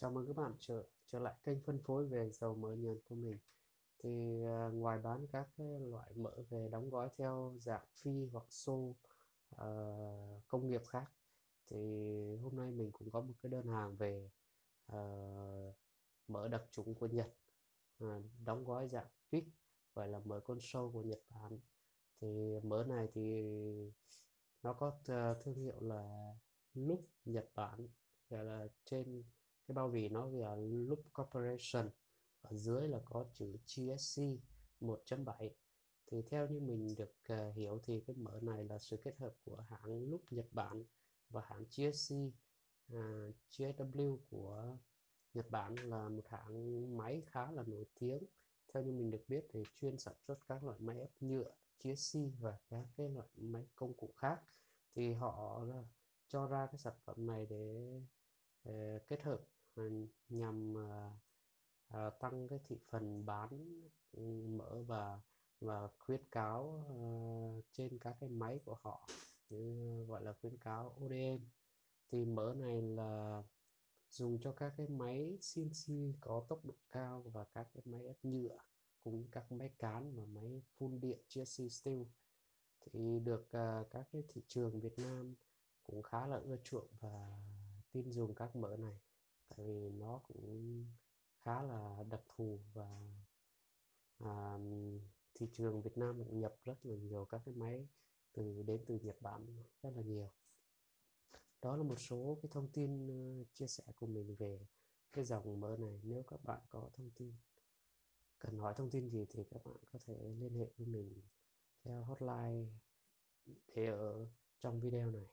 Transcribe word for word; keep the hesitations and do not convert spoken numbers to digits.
Chào mừng các bạn trở, trở lại kênh phân phối về dầu mỡ nhờn của mình. Thì à, ngoài bán các cái loại mỡ về đóng gói theo dạng phi hoặc xô à, công nghiệp khác, thì hôm nay mình cũng có một cái đơn hàng về à, mỡ đặc trùng của Nhật, à, đóng gói dạng tuyết, gọi là mỡ con sâu của Nhật Bản. Thì mỡ này thì nó có thương hiệu là LUBE Nhật Bản, gọi là trên cái bao bì nó là LUBE Corporation, ở dưới là có chữ xê en xê một chấm bảy. Thì theo như mình được uh, hiểu thì cái mỡ này là sự kết hợp của hãng LUBE Nhật Bản và hãng xê en xê. uh, giê ét vê của Nhật Bản là một hãng máy khá là nổi tiếng. Theo như mình được biết thì chuyên sản xuất các loại máy ép nhựa xê en xê và các cái loại máy công cụ khác. Thì họ uh, cho ra cái sản phẩm này để uh, kết hợp nhằm uh, uh, tăng cái thị phần bán mỡ và và khuyến cáo uh, trên các cái máy của họ, như gọi là khuyến cáo ô đê em. Thì mỡ này là dùng cho các cái máy xê en xê có tốc độ cao và các cái máy ép nhựa, cùng các máy cán và máy phun điện giê ét vê Steel. Thì được uh, các cái thị trường Việt Nam cũng khá là ưa chuộng và tin dùng các mỡ này, tại vì nó cũng khá là đặc thù và à, thị trường Việt Nam cũng nhập rất là nhiều các cái máy từ đến từ Nhật Bản rất là nhiều. Đó là một số cái thông tin chia sẻ của mình về cái dòng mỡ này. Nếu các bạn có thông tin cần hỏi thông tin gì thì các bạn có thể liên hệ với mình theo hotline để ở trong video này.